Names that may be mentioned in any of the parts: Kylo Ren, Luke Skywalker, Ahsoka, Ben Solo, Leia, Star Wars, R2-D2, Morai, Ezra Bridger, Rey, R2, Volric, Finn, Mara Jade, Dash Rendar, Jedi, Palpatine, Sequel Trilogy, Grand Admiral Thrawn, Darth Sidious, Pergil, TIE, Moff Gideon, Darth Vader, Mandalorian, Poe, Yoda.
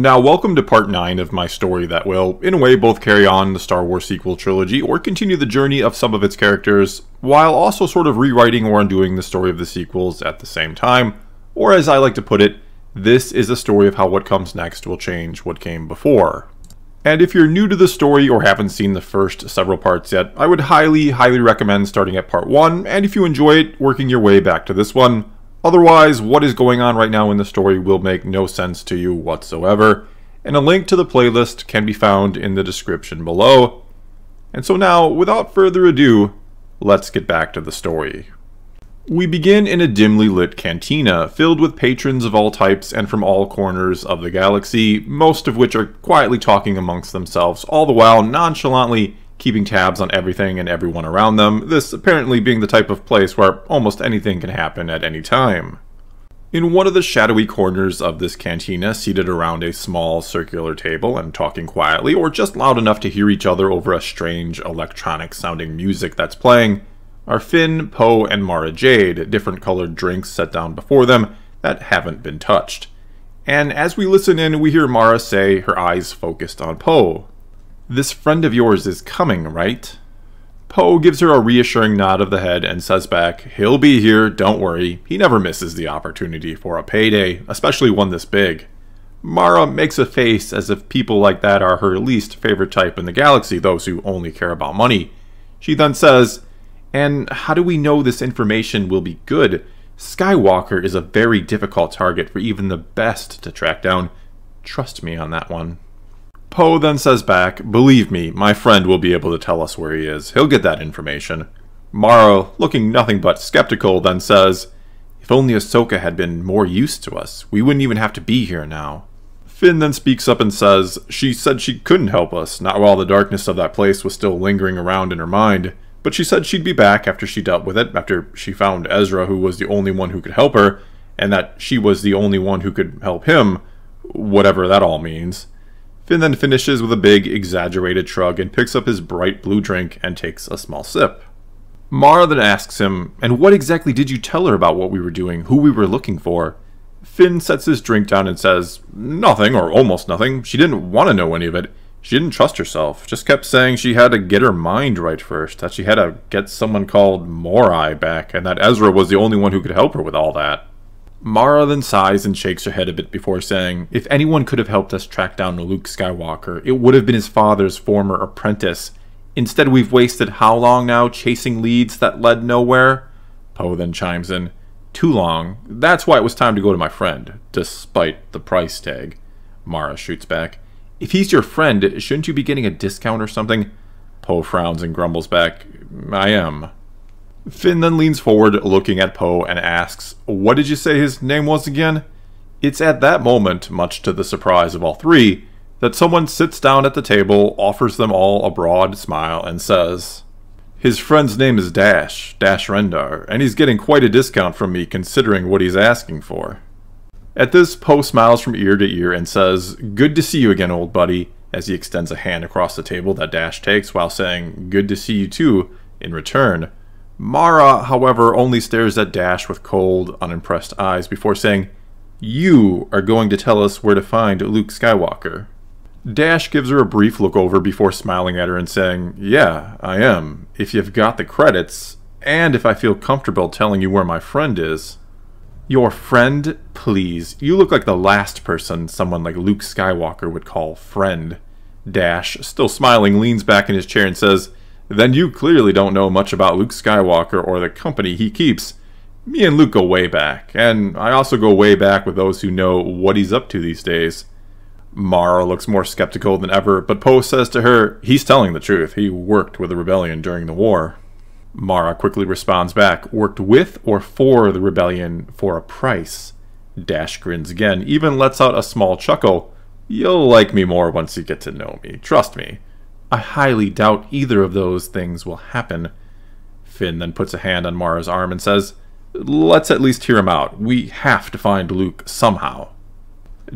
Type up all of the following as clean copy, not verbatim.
Now, welcome to part 9 of my story that will, in a way, both carry on the Star Wars sequel trilogy or continue the journey of some of its characters, while also sort of rewriting or undoing the story of the sequels at the same time, or as I like to put it, this is a story of how what comes next will change what came before. And if you're new to the story or haven't seen the first several parts yet, I would highly, highly recommend starting at part 1, and if you enjoy it, working your way back to this one. Otherwise, what is going on right now in the story will make no sense to you whatsoever, and a link to the playlist can be found in the description below. And so now, without further ado, let's get back to the story. We begin in a dimly lit cantina, filled with patrons of all types and from all corners of the galaxy, most of which are quietly talking amongst themselves, all the while nonchalantly keeping tabs on everything and everyone around them, this apparently being the type of place where almost anything can happen at any time. In one of the shadowy corners of this cantina, seated around a small circular table and talking quietly, or just loud enough to hear each other over a strange electronic-sounding music that's playing, are Finn, Poe, and Mara Jade, different colored drinks set down before them that haven't been touched. And as we listen in, we hear Mara say, her eyes focused on Poe, "This friend of yours is coming, right?" Poe gives her a reassuring nod of the head and says back, "He'll be here, don't worry. He never misses the opportunity for a payday, especially one this big." Mara makes a face as if people like that are her least favorite type in the galaxy, those who only care about money. She then says, "And how do we know this information will be good? Skywalker is a very difficult target for even the best to track down. Trust me on that one." Poe then says back, "Believe me, my friend will be able to tell us where he is. He'll get that information." Mara, looking nothing but skeptical, then says, "If only Ahsoka had been more used to us, we wouldn't even have to be here now." Finn then speaks up and says, "She said she couldn't help us, not while the darkness of that place was still lingering around in her mind. But she said she'd be back after she dealt with it, after she found Ezra, who was the only one who could help her, and that she was the only one who could help him, whatever that all means." Finn then finishes with a big, exaggerated shrug and picks up his bright blue drink and takes a small sip. Mara then asks him, "And what exactly did you tell her about what we were doing, who we were looking for?" Finn sets his drink down and says, "Nothing, or almost nothing. She didn't want to know any of it. She didn't trust herself, just kept saying she had to get her mind right first, that she had to get someone called Morai back, and that Ezra was the only one who could help her with all that." Mara then sighs and shakes her head a bit before saying, "If anyone could have helped us track down Luke Skywalker, it would have been his father's former apprentice. Instead we've wasted how long now chasing leads that led nowhere?" Poe then chimes in, "Too long. That's why it was time to go to my friend, despite the price tag." Mara shoots back, "If he's your friend, shouldn't you be getting a discount or something?" Poe frowns and grumbles back, "I am." Finn then leans forward, looking at Poe, and asks, "What did you say his name was again?" It's at that moment, much to the surprise of all three, that someone sits down at the table, offers them all a broad smile, and says, "His friend's name is Dash, Dash Rendar, and he's getting quite a discount from me considering what he's asking for." At this, Poe smiles from ear to ear and says, "Good to see you again, old buddy," as he extends a hand across the table that Dash takes while saying, "Good to see you too," in return. Mara, however, only stares at Dash with cold, unimpressed eyes before saying, "You are going to tell us where to find Luke Skywalker." Dash gives her a brief look over before smiling at her and saying, "Yeah, I am, if you've got the credits, and if I feel comfortable telling you where my friend is." "Your friend? Please, you look like the last person someone like Luke Skywalker would call friend." Dash, still smiling, leans back in his chair and says, "Then you clearly don't know much about Luke Skywalker or the company he keeps. Me and Luke go way back, and I also go way back with those who know what he's up to these days." Mara looks more skeptical than ever, but Poe says to her, "He's telling the truth. He worked with the rebellion during the war." Mara quickly responds back, "Worked with or for the rebellion for a price?" Dash grins again, even lets out a small chuckle. "You'll like me more once you get to know me, trust me." "I highly doubt either of those things will happen." Finn then puts a hand on Mara's arm and says, "Let's at least hear him out. We have to find Luke somehow."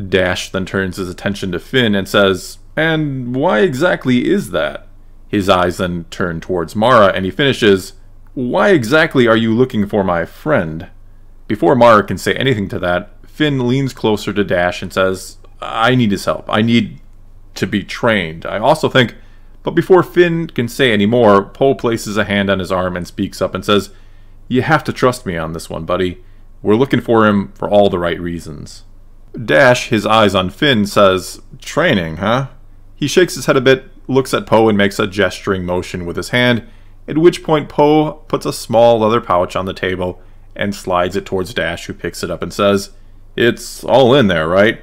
Dash then turns his attention to Finn and says, "And why exactly is that?" His eyes then turn towards Mara, and he finishes, "Why exactly are you looking for my friend?" Before Mara can say anything to that, Finn leans closer to Dash and says, I need his help. I need to be trained. I also think, but before Finn can say any more, Poe places a hand on his arm and speaks up and says, "You have to trust me on this one, buddy. We're looking for him for all the right reasons." Dash, his eyes on Finn, says, "Training, huh?" He shakes his head a bit, looks at Poe, and makes a gesturing motion with his hand, at which point Poe puts a small leather pouch on the table and slides it towards Dash, who picks it up and says, "It's all in there, right?"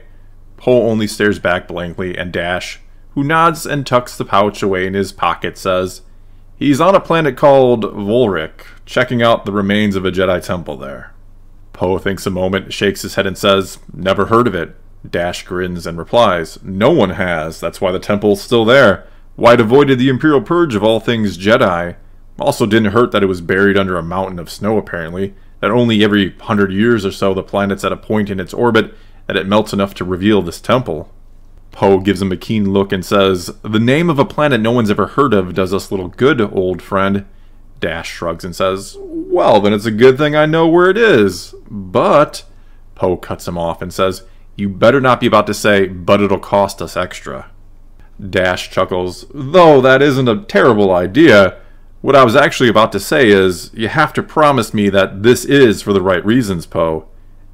Poe only stares back blankly, and Dash, who nods and tucks the pouch away in his pocket, says, "He's on a planet called Volric, checking out the remains of a Jedi temple there." Poe thinks a moment, shakes his head, and says, "Never heard of it." Dash grins and replies, "No one has. That's why the temple's still there. Why it avoided the Imperial Purge of all things Jedi. Also didn't hurt that it was buried under a mountain of snow, apparently. That only every 100 years or so the planet's at a point in its orbit that it melts enough to reveal this temple." Poe gives him a keen look and says, "The name of a planet no one's ever heard of does us little good, old friend." Dash shrugs and says, "Well, then it's a good thing I know where it is. But..." Poe cuts him off and says, "You better not be about to say, 'But it'll cost us extra.'" Dash chuckles, "Though that isn't a terrible idea. What I was actually about to say is, you have to promise me that this is for the right reasons, Poe."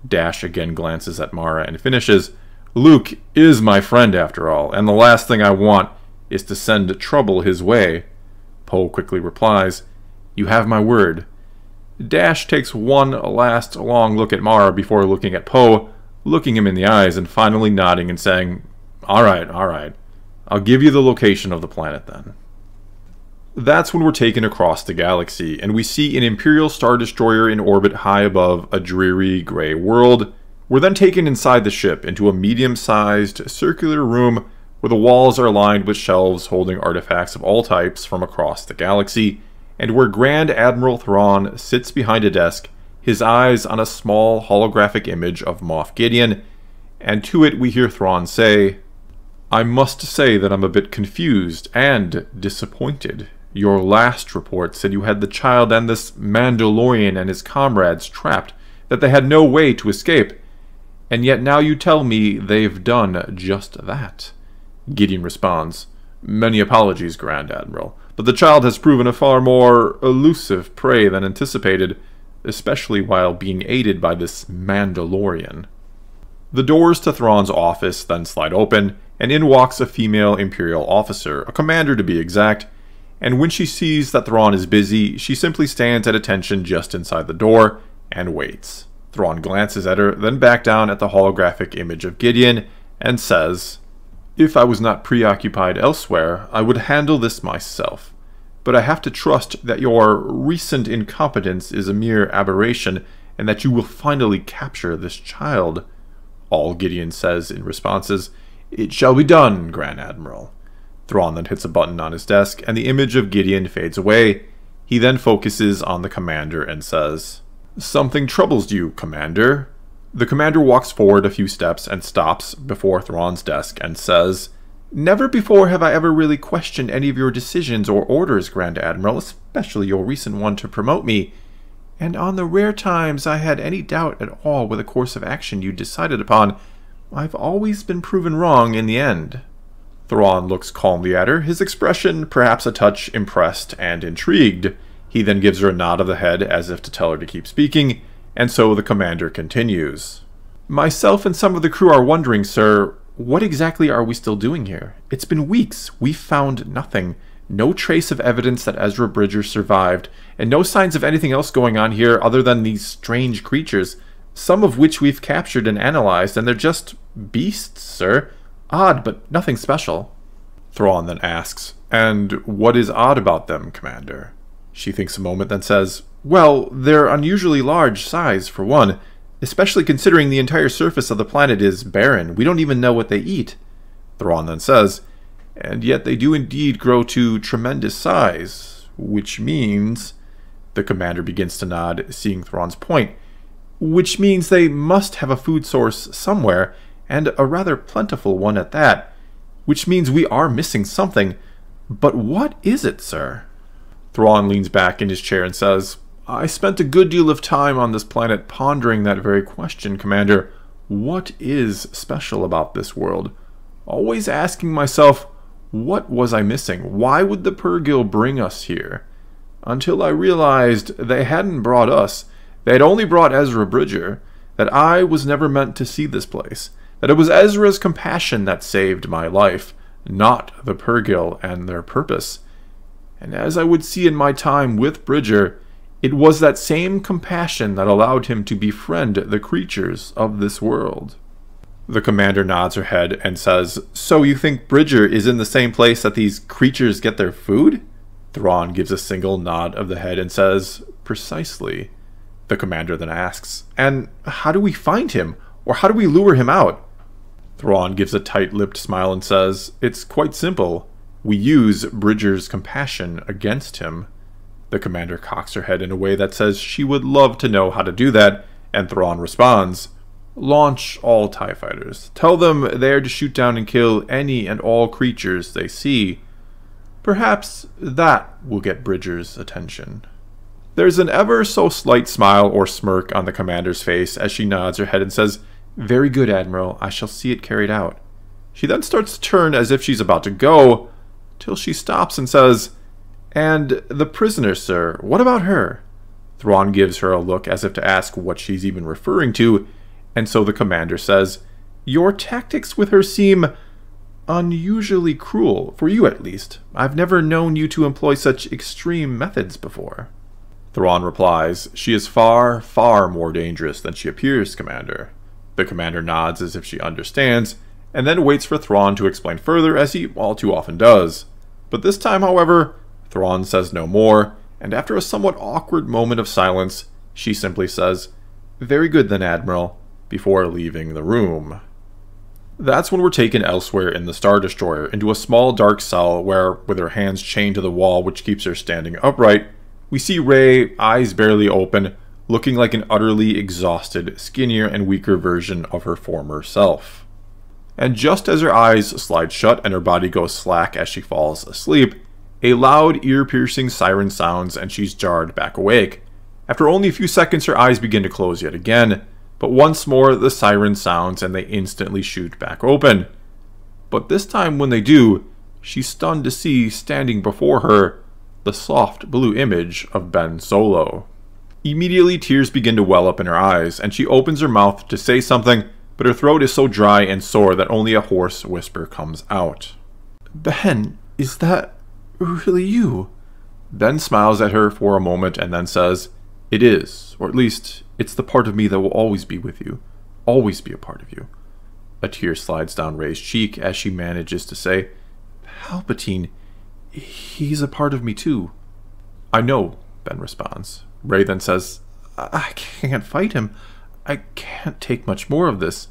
Dash again glances at Mara and finishes, "Luke is my friend after all, and the last thing I want is to send trouble his way." Poe quickly replies, "You have my word." Dash takes one last long look at Mara before looking at Poe, looking him in the eyes, and finally nodding and saying, All right. I'll give you the location of the planet then." That's when we're taken across the galaxy, and we see an Imperial Star Destroyer in orbit high above a dreary gray world. We're then taken inside the ship into a medium-sized circular room where the walls are lined with shelves holding artifacts of all types from across the galaxy, and where Grand Admiral Thrawn sits behind a desk, his eyes on a small holographic image of Moff Gideon, and to it we hear Thrawn say, "I must say that I'm a bit confused and disappointed. Your last report said you had the child and this Mandalorian and his comrades trapped, that they had no way to escape, and yet now you tell me they've done just that." Gideon responds, "Many apologies, Grand Admiral, but the child has proven a far more elusive prey than anticipated, especially while being aided by this Mandalorian." The doors to Thrawn's office then slide open, and in walks a female Imperial officer, a commander to be exact, and when she sees that Thrawn is busy, she simply stands at attention just inside the door and waits. Thrawn glances at her, then back down at the holographic image of Gideon, and says, "If I was not preoccupied elsewhere, I would handle this myself. But I have to trust that your recent incompetence is a mere aberration, and that you will finally capture this child." All Gideon says in response is, "It shall be done, Grand Admiral." Thrawn then hits a button on his desk, and the image of Gideon fades away. He then focuses on the commander and says, "Something troubles you, Commander." The commander walks forward a few steps and stops before Thrawn's desk and says, "Never before have I ever really questioned any of your decisions or orders, Grand Admiral, especially your recent one to promote me. And on the rare times I had any doubt at all with a course of action you decided upon, I've always been proven wrong in the end." Thrawn looks calmly at her, his expression perhaps a touch impressed and intrigued. He then gives her a nod of the head as if to tell her to keep speaking, and so the commander continues. "Myself and some of the crew are wondering, sir, what exactly are we still doing here? It's been weeks. We've found nothing. No trace of evidence that Ezra Bridger survived, and no signs of anything else going on here other than these strange creatures, some of which we've captured and analyzed, and they're just beasts, sir. Odd, but nothing special." Thrawn then asks, "And what is odd about them, Commander?" She thinks a moment, then says, "Well, they're unusually large size, for one, especially considering the entire surface of the planet is barren. We don't even know what they eat." Thrawn then says, "And yet they do indeed grow to tremendous size, which means..." The commander begins to nod, seeing Thrawn's point. "Which means they must have a food source somewhere, and a rather plentiful one at that. Which means we are missing something. But what is it, sir?" Thrawn leans back in his chair and says, "I spent a good deal of time on this planet pondering that very question, Commander, what is special about this world? Always asking myself, what was I missing? Why would the Pergil bring us here? Until I realized they hadn't brought us. They'd only brought Ezra Bridger. That I was never meant to see this place. That it was Ezra's compassion that saved my life, not the Pergil and their purpose. And as I would see in my time with Bridger, it was that same compassion that allowed him to befriend the creatures of this world. The commander nods her head and says, "So you think Bridger is in the same place that these creatures get their food?" Thrawn gives a single nod of the head and says, "Precisely." The commander then asks, "And how do we find him? Or how do we lure him out?" Thrawn gives a tight-lipped smile and says, "It's quite simple. We use Bridger's compassion against him." The commander cocks her head in a way that says she would love to know how to do that, and Thrawn responds, "Launch all TIE fighters. Tell them they are to shoot down and kill any and all creatures they see. Perhaps that will get Bridger's attention." There's an ever so slight smile or smirk on the commander's face as she nods her head and says, "Very good, Admiral. I shall see it carried out." She then starts to turn as if she's about to go, till she stops and says, "And the prisoner, sir, what about her?" Thrawn gives her a look as if to ask what she's even referring to, and so the commander says, "Your tactics with her seem unusually cruel, for you at least. I've never known you to employ such extreme methods before." Thrawn replies, "She is far, far more dangerous than she appears, Commander." The commander nods as if she understands, and then waits for Thrawn to explain further, as he all too often does. But this time, however, Thrawn says no more, and after a somewhat awkward moment of silence, she simply says, "Very good then, Admiral," before leaving the room. That's when we're taken elsewhere in the Star Destroyer, into a small dark cell where, with her hands chained to the wall which keeps her standing upright, we see Rey, eyes barely open, looking like an utterly exhausted, skinnier and weaker version of her former self. And just as her eyes slide shut and her body goes slack as she falls asleep, a loud, ear-piercing siren sounds and she's jarred back awake. After only a few seconds, her eyes begin to close yet again, but once more the siren sounds and they instantly shoot back open. But this time when they do, she's stunned to see, standing before her, the soft blue image of Ben Solo. Immediately tears begin to well up in her eyes, and she opens her mouth to say something, but her throat is so dry and sore that only a hoarse whisper comes out. "Ben, is that really you?" Ben smiles at her for a moment and then says, "It is, or at least it's the part of me that will always be with you, always be a part of you." A tear slides down Rey's cheek as she manages to say, "Palpatine, he's a part of me too." "I know," Ben responds. Rey then says, "I can't fight him. I can't take much more of this."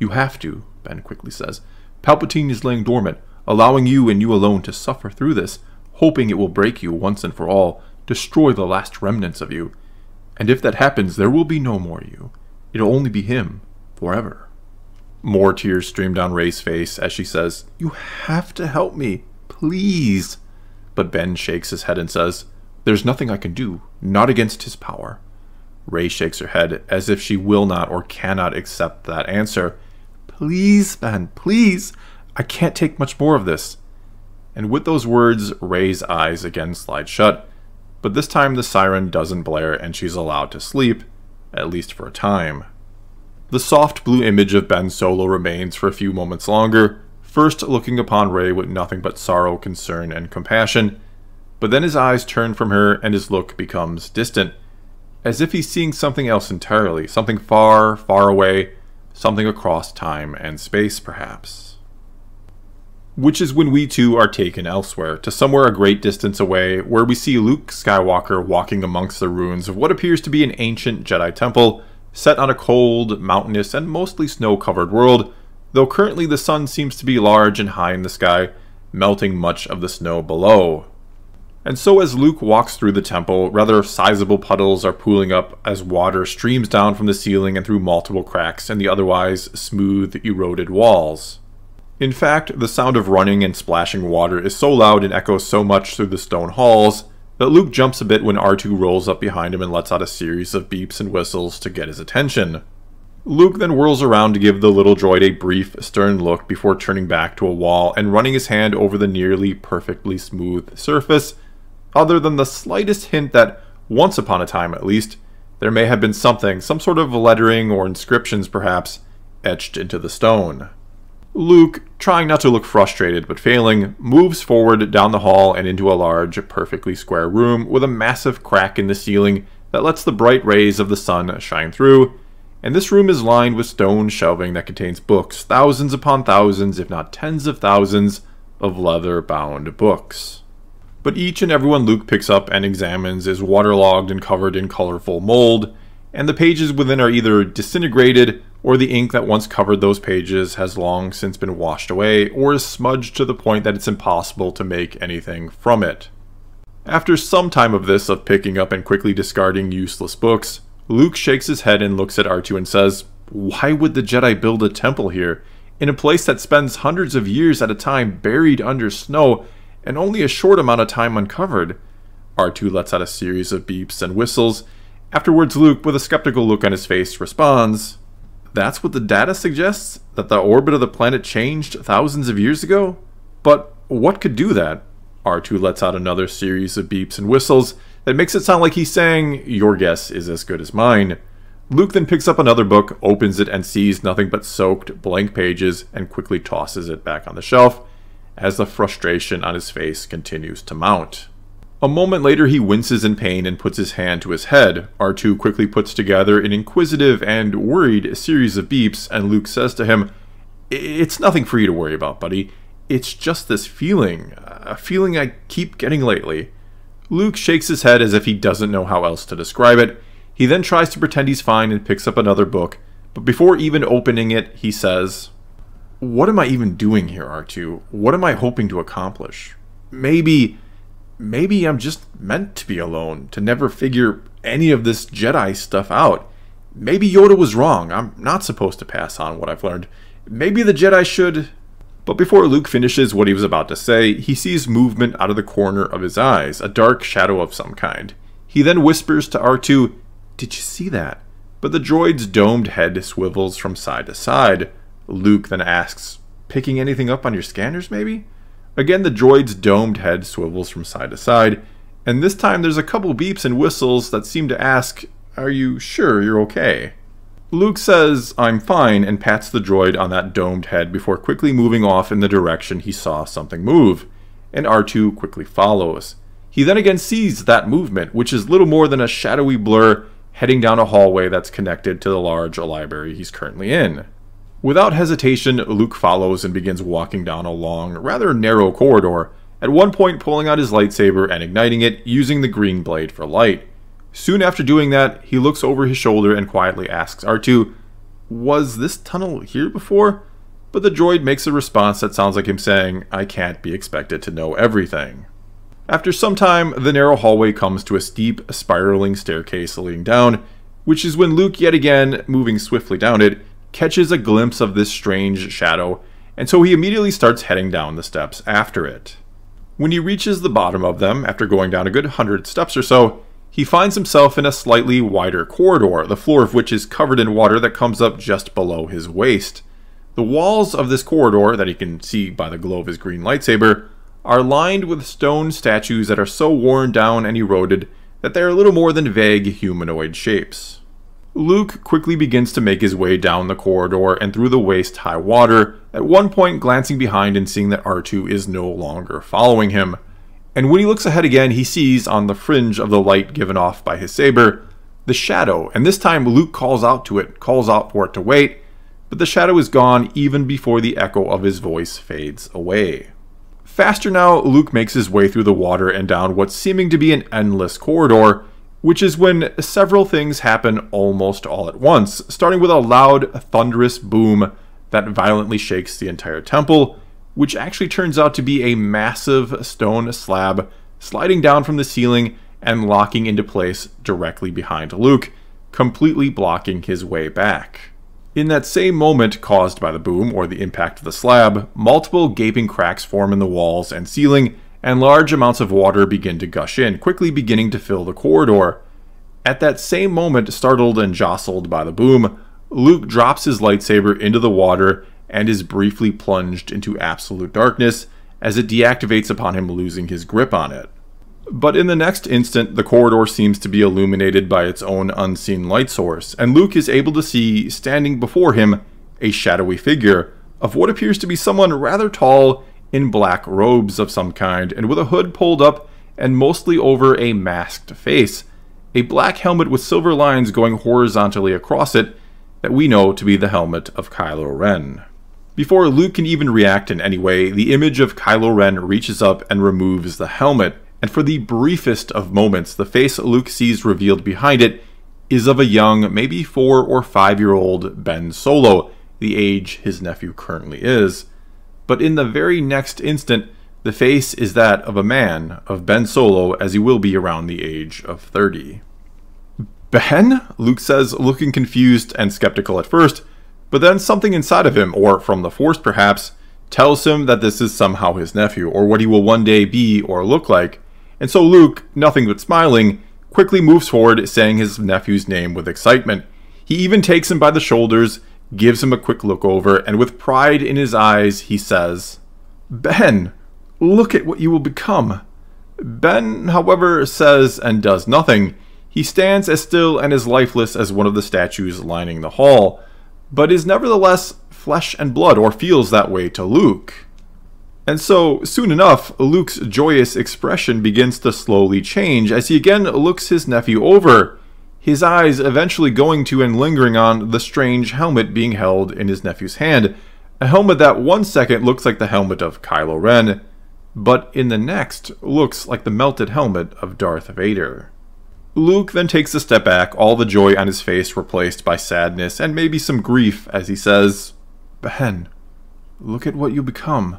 "You have to," Ben quickly says. "Palpatine is laying dormant, allowing you and you alone to suffer through this, hoping it will break you once and for all, destroy the last remnants of you. And if that happens, there will be no more you. It'll only be him, forever." More tears stream down Rey's face as she says, "You have to help me, please." But Ben shakes his head and says, "There's nothing I can do, not against his power." Rey shakes her head as if she will not or cannot accept that answer. "Please, Ben, please. I can't take much more of this." And with those words, Rey's eyes again slide shut, but this time the siren doesn't blare and she's allowed to sleep, at least for a time. The soft blue image of Ben Solo remains for a few moments longer, first looking upon Rey with nothing but sorrow, concern, and compassion, but then his eyes turn from her and his look becomes distant, as if he's seeing something else entirely, something far, far away, something across time and space, perhaps. Which is when we too are taken elsewhere, to somewhere a great distance away, where we see Luke Skywalker walking amongst the ruins of what appears to be an ancient Jedi temple, set on a cold, mountainous, and mostly snow-covered world, though currently the sun seems to be large and high in the sky, melting much of the snow below. And so as Luke walks through the temple, rather sizable puddles are pooling up as water streams down from the ceiling and through multiple cracks in the otherwise smooth, eroded walls. In fact, the sound of running and splashing water is so loud and echoes so much through the stone halls that Luke jumps a bit when R2 rolls up behind him and lets out a series of beeps and whistles to get his attention. Luke then whirls around to give the little droid a brief, stern look before turning back to a wall and running his hand over the nearly perfectly smooth surface, other than the slightest hint that, once upon a time at least, there may have been something, some sort of lettering or inscriptions perhaps, etched into the stone. Luke, trying not to look frustrated but failing, moves forward down the hall and into a large, perfectly square room with a massive crack in the ceiling that lets the bright rays of the sun shine through, and this room is lined with stone shelving that contains books, thousands upon thousands, if not tens of thousands, of leather-bound books. But each and every one Luke picks up and examines is waterlogged and covered in colorful mold, and the pages within are either disintegrated, or the ink that once covered those pages has long since been washed away, or is smudged to the point that it's impossible to make anything from it. After some time of this, of picking up and quickly discarding useless books, Luke shakes his head and looks at R2 and says, "Why would the Jedi build a temple here, in a place that spends hundreds of years at a time buried under snow, and only a short amount of time uncovered?" R2 lets out a series of beeps and whistles. Afterwards, Luke, with a skeptical look on his face, responds, "That's what the data suggests? That the orbit of the planet changed thousands of years ago? But what could do that?" R2 lets out another series of beeps and whistles that makes it sound like he's saying, "Your guess is as good as mine." Luke then picks up another book, opens it, and sees nothing but soaked, blank pages, and quickly tosses it back on the shelf, as the frustration on his face continues to mount. A moment later, he winces in pain and puts his hand to his head. R2 quickly puts together an inquisitive and worried series of beeps, and Luke says to him, "It's nothing for you to worry about, buddy. It's just this feeling, a feeling I keep getting lately." Luke shakes his head as if he doesn't know how else to describe it. He then tries to pretend he's fine and picks up another book, but before even opening it, he says, "What am I even doing here, R2? What am I hoping to accomplish? Maybe I'm just meant to be alone, to never figure any of this Jedi stuff out. Maybe Yoda was wrong. I'm not supposed to pass on what I've learned. Maybe the Jedi should..." But before Luke finishes what he was about to say, he sees movement out of the corner of his eyes, a dark shadow of some kind. He then whispers to R2, "Did you see that?" But the droid's domed head swivels from side to side. Luke then asks, "Picking anything up on your scanners, maybe?" Again, the droid's domed head swivels from side to side, and this time there's a couple beeps and whistles that seem to ask, "Are you sure you're okay?" Luke says, "I'm fine," and pats the droid on that domed head before quickly moving off in the direction he saw something move, and R2 quickly follows. He then again sees that movement, which is little more than a shadowy blur heading down a hallway that's connected to the large library he's currently in. Without hesitation, Luke follows and begins walking down a long, rather narrow corridor, at one point pulling out his lightsaber and igniting it, using the green blade for light. Soon after doing that, he looks over his shoulder and quietly asks R2, "Was this tunnel here before?" But the droid makes a response that sounds like him saying, "I can't be expected to know everything." After some time, the narrow hallway comes to a steep, spiraling staircase leading down, which is when Luke, yet again, moving swiftly down it, catches a glimpse of this strange shadow, and so he immediately starts heading down the steps after it. When he reaches the bottom of them, after going down a good 100 steps or so, he finds himself in a slightly wider corridor, the floor of which is covered in water that comes up just below his waist. The walls of this corridor, that he can see by the glow of his green lightsaber, are lined with stone statues that are so worn down and eroded that they are little more than vague humanoid shapes. Luke quickly begins to make his way down the corridor and through the waist-high water, at one point glancing behind and seeing that R2 is no longer following him. And when he looks ahead again, he sees on the fringe of the light given off by his saber, the shadow, and this time Luke calls out for it to wait, but the shadow is gone even before the echo of his voice fades away. Faster now, Luke makes his way through the water and down what's seeming to be an endless corridor, which is when several things happen almost all at once, starting with a loud, thunderous boom that violently shakes the entire temple, which actually turns out to be a massive stone slab sliding down from the ceiling and locking into place directly behind Luke, completely blocking his way back. In that same moment caused by the boom, or the impact of the slab, multiple gaping cracks form in the walls and ceiling, and large amounts of water begin to gush in, quickly beginning to fill the corridor. At that same moment, startled and jostled by the boom, Luke drops his lightsaber into the water and is briefly plunged into absolute darkness as it deactivates upon him losing his grip on it. But in the next instant, the corridor seems to be illuminated by its own unseen light source, and Luke is able to see, standing before him, a shadowy figure of what appears to be someone rather tall in black robes of some kind, and with a hood pulled up and mostly over a masked face, a black helmet with silver lines going horizontally across it that we know to be the helmet of Kylo Ren. Before Luke can even react in any way, the image of Kylo Ren reaches up and removes the helmet, and for the briefest of moments, the face Luke sees revealed behind it is of a young, maybe 4- or 5-year-old Ben Solo, the age his nephew currently is. But in the very next instant, the face is that of a man, of Ben Solo, as he will be around the age of 30. "Ben?" Luke says, looking confused and skeptical at first, but then something inside of him, or from the Force perhaps, tells him that this is somehow his nephew, or what he will one day be or look like. And so Luke, nothing but smiling, quickly moves forward, saying his nephew's name with excitement. He even takes him by the shoulders, gives him a quick look over, and with pride in his eyes, he says, "Ben, look at what you will become." Ben, however, says and does nothing. He stands as still and as lifeless as one of the statues lining the hall, but is nevertheless flesh and blood, or feels that way to Luke. And so, soon enough, Luke's joyous expression begins to slowly change as he again looks his nephew over, his eyes eventually going to and lingering on the strange helmet being held in his nephew's hand, a helmet that one second looks like the helmet of Kylo Ren, but in the next looks like the melted helmet of Darth Vader. Luke then takes a step back, all the joy on his face replaced by sadness and maybe some grief as he says, "Ben, look at what you become."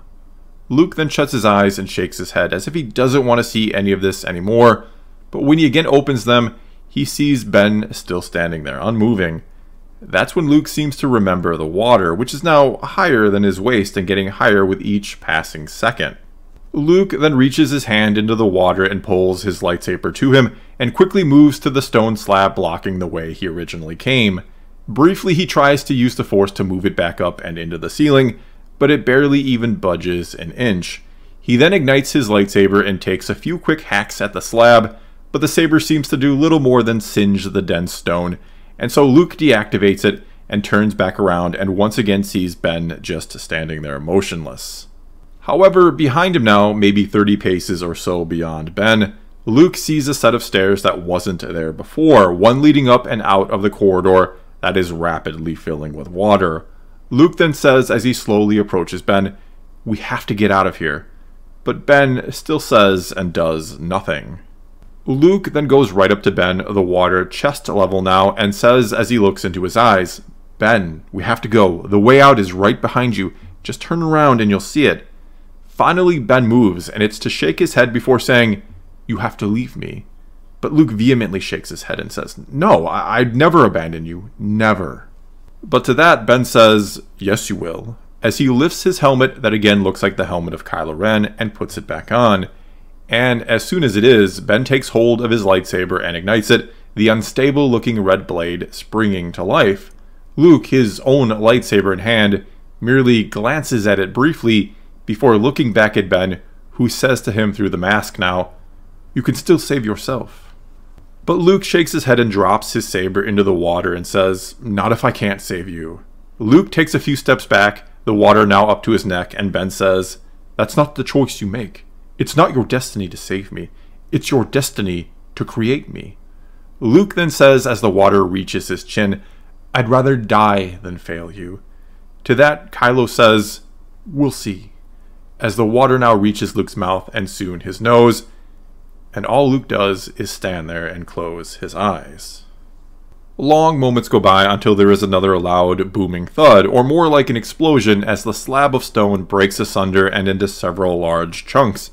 Luke then shuts his eyes and shakes his head as if he doesn't want to see any of this anymore, but when he again opens them, he sees Ben still standing there, unmoving. That's when Luke seems to remember the water, which is now higher than his waist and getting higher with each passing second. Luke then reaches his hand into the water and pulls his lightsaber to him, and quickly moves to the stone slab blocking the way he originally came. Briefly, he tries to use the Force to move it back up and into the ceiling, but it barely even budges an inch. He then ignites his lightsaber and takes a few quick hacks at the slab, but the saber seems to do little more than singe the dense stone, and so Luke deactivates it and turns back around and once again sees Ben just standing there motionless. However, behind him now, maybe 30 paces or so beyond Ben, Luke sees a set of stairs that wasn't there before, one leading up and out of the corridor that is rapidly filling with water. Luke then says as he slowly approaches Ben, "We have to get out of here." But Ben still says and does nothing. Luke then goes right up to Ben, the water chest level now, and says as he looks into his eyes, "Ben, we have to go. The way out is right behind you. Just turn around and you'll see it." Finally, Ben moves, and it's to shake his head before saying, "You have to leave me." But Luke vehemently shakes his head and says, "No, I'd never abandon you. Never." But to that, Ben says, "Yes, you will," as he lifts his helmet that again looks like the helmet of Kylo Ren and puts it back on. And as soon as it is, Ben takes hold of his lightsaber and ignites it, the unstable-looking red blade springing to life. Luke, his own lightsaber in hand, merely glances at it briefly before looking back at Ben, who says to him through the mask now, "You can still save yourself." But Luke shakes his head and drops his saber into the water and says, "Not if I can't save you." Luke takes a few steps back, the water now up to his neck, and Ben says, "That's not the choice you make. It's not your destiny to save me. It's your destiny to create me." Luke then says as the water reaches his chin, "I'd rather die than fail you." To that, Kylo says, "We'll see," as the water now reaches Luke's mouth and soon his nose, and all Luke does is stand there and close his eyes. Long moments go by until there is another loud booming thud, or more like an explosion, as the slab of stone breaks asunder and into several large chunks.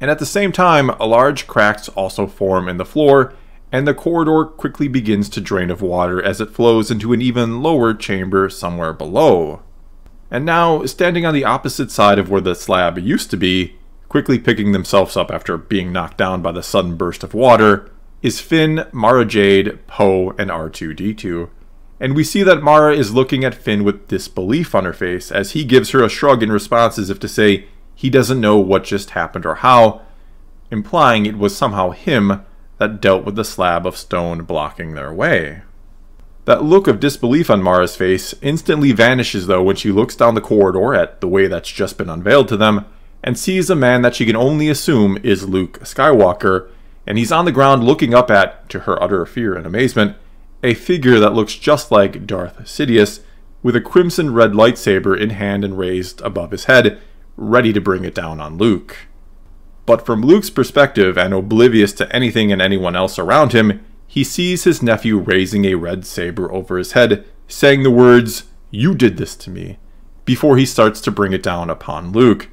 And at the same time, large cracks also form in the floor, and the corridor quickly begins to drain of water as it flows into an even lower chamber somewhere below. And now, standing on the opposite side of where the slab used to be, quickly picking themselves up after being knocked down by the sudden burst of water, is Finn, Mara Jade, Poe, and R2-D2. and we see that Mara is looking at Finn with disbelief on her face as he gives her a shrug in response, as if to say he doesn't know what just happened or how, implying it was somehow him that dealt with the slab of stone blocking their way. That look of disbelief on Mara's face instantly vanishes though when she looks down the corridor at the way that's just been unveiled to them and sees a man that she can only assume is Luke Skywalker, and he's on the ground looking up at, to her utter fear and amazement, a figure that looks just like Darth Sidious with a crimson red lightsaber in hand and raised above his head, ready to bring it down on Luke. But from Luke's perspective, and oblivious to anything and anyone else around him, he sees his nephew raising a red saber over his head, saying the words, "You did this to me," before he starts to bring it down upon Luke.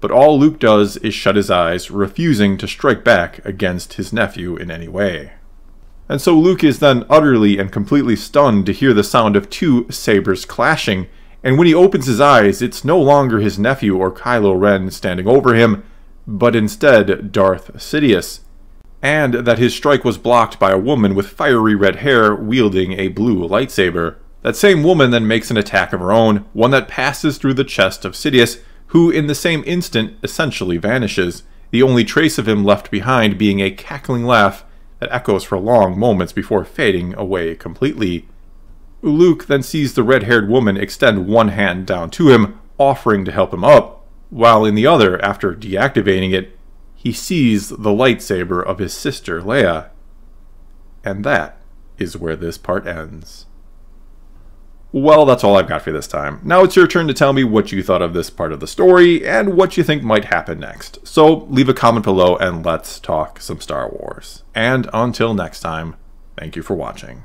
But all Luke does is shut his eyes, refusing to strike back against his nephew in any way. And so Luke is then utterly and completely stunned to hear the sound of two sabers clashing, and when he opens his eyes, it's no longer his nephew or Kylo Ren standing over him, but instead Darth Sidious, and that his strike was blocked by a woman with fiery red hair wielding a blue lightsaber. That same woman then makes an attack of her own, one that passes through the chest of Sidious, who in the same instant essentially vanishes, the only trace of him left behind being a cackling laugh that echoes for long moments before fading away completely. Luke then sees the red-haired woman extend one hand down to him, offering to help him up, while in the other, after deactivating it, he sees the lightsaber of his sister Leia. And that is where this part ends. Well, that's all I've got for this time. Now it's your turn to tell me what you thought of this part of the story and what you think might happen next. So leave a comment below and let's talk some Star Wars. And until next time, thank you for watching.